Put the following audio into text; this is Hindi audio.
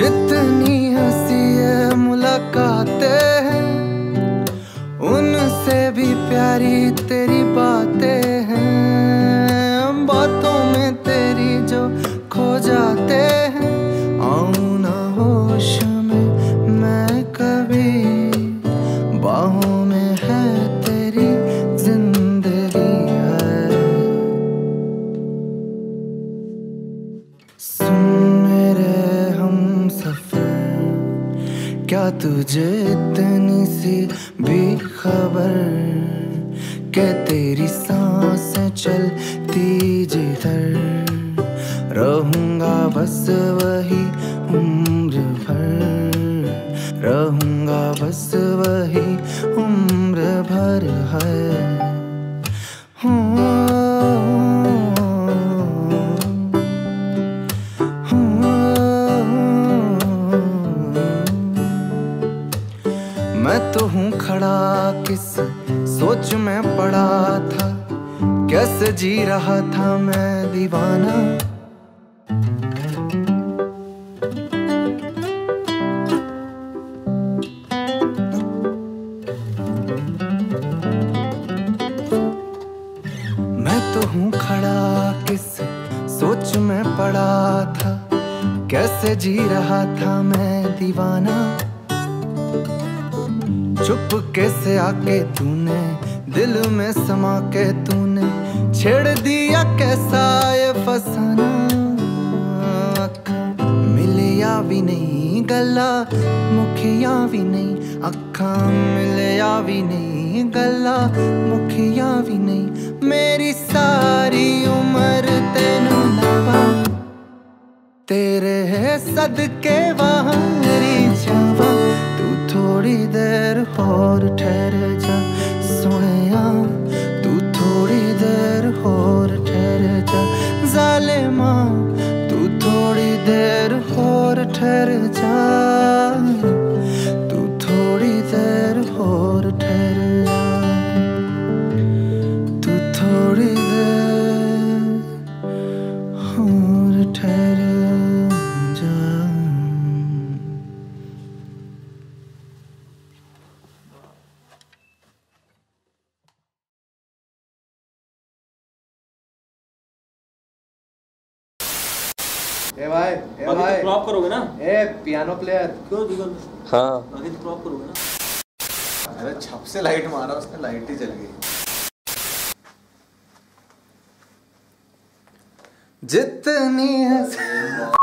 जितनी हंसी है मुलाकातें हैं, उनसे भी प्यारी तेरी बातें हैं। बातों में तेरी जो खो जाते हैं, आऊं ना होश में मैं कभी। बाहों में है तेरी जिंदगी है। सुन क्या तुझे इतनी सी भी खबर के तेरी सांसें चलती जिधर रहूंगा, बस वही उम्र भर रहूंगा, बस वही उम्र भर है। मैं तो हूँ खड़ा किस सोच में पड़ा था, कैसे जी रहा था मैं दीवाना। मैं तो हूँ खड़ा किस सोच में पड़ा था, कैसे जी रहा था मैं दीवाना। चुप कैसे आके तूने दिल में समा के तूने छेड़ दिया कैसा ये फसाना। मिलिया भी नहीं गला मुखिया भी नहीं अखा, मिलिया भी नहीं गला मुखिया भी नहीं। मेरी सारी उम्र तेनू लभा, तेरे है सदके वहां मेरी जावा। थोड़ी देर और ठहर जा सुनिया, तू थोड़ी देर और ठहर जा जालिमा, तू थोड़ी देर और ठहर जा, तू थोड़ी देर और ठहर जा, तू थोड़ी देर और ठहर जा। ए भाई, ए भाई, बाकी तो क्रॉप करोगे ना? ए पियानो प्लेयर क्यों दिगल? हाँ बाकी तो क्रॉप करोगे ना? अरे छप से लाइट मारा उसने, लाइट ही जल गई जितनी है।